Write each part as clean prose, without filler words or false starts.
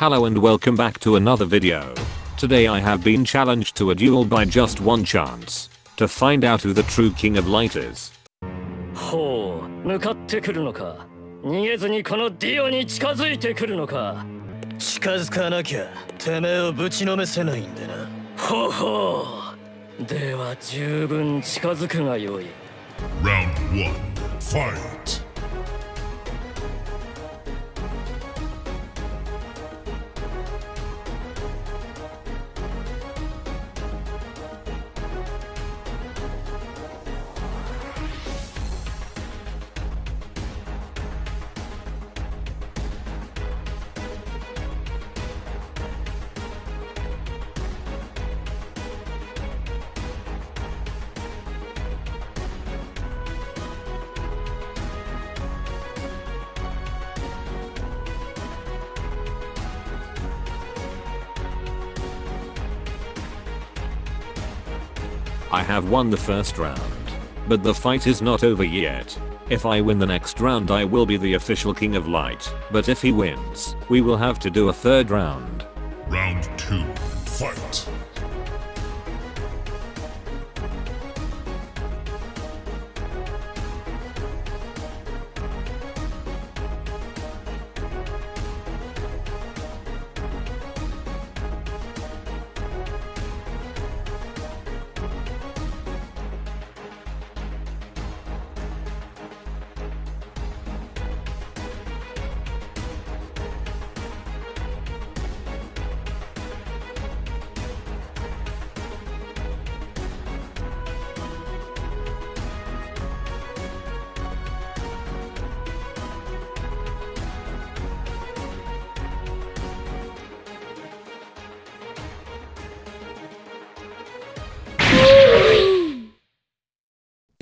Hello and welcome back to another video. Today I have been challenged to a duel by JustOneChance to find out who the true king of light is. Round 1, fight! I have won the first round, but the fight is not over yet. If I win the next round I will be the official king of light, but if he wins, we will have to do a third round. Round 2, fight!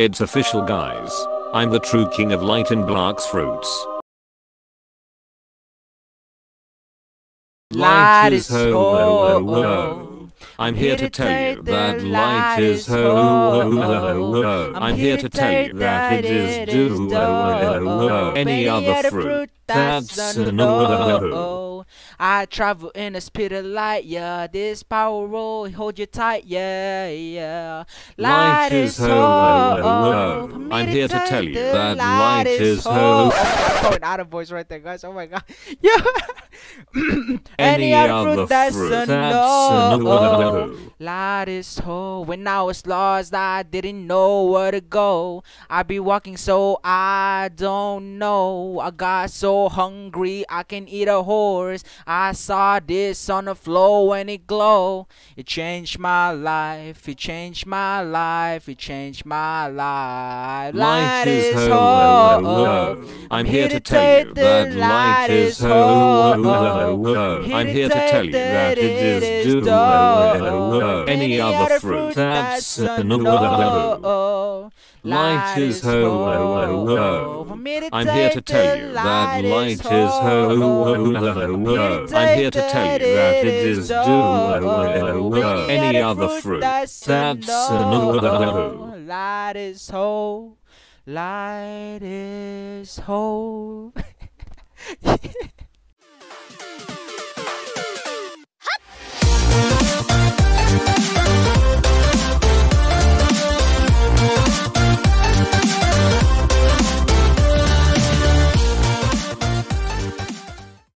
It's official, guys. I'm the true king of light in Blox Fruits. Light is ho ho ho ho. I'm here to tell you that light is ho ho ho ho. I'm here to tell you that it is do ho ho ho. Any other fruit, that's a no ho ho. I travel in a speed of light, yeah. This power roll, hold you tight, yeah, yeah. Light is hope. I'm here to tell you that light is hope. Oh, an out of voice right there, guys. Oh my god. Yeah. Any other fruit that's a no. Light is hope. When I was lost, I didn't know where to go. I be walking, so I don't know. I got so hungry, I can eat a horse. I saw this on the floor and it glowed. It changed my life. It changed my life. It changed my life. Light is hope. I'm here to tell you that light is hope. I'm here to tell you that it is do. Any other fruit that's a no. Light is ho. I'm here to tell you that light is ho. I'm here to tell you that it is do. Any other fruit that's a no. Light is ho. Light is ho.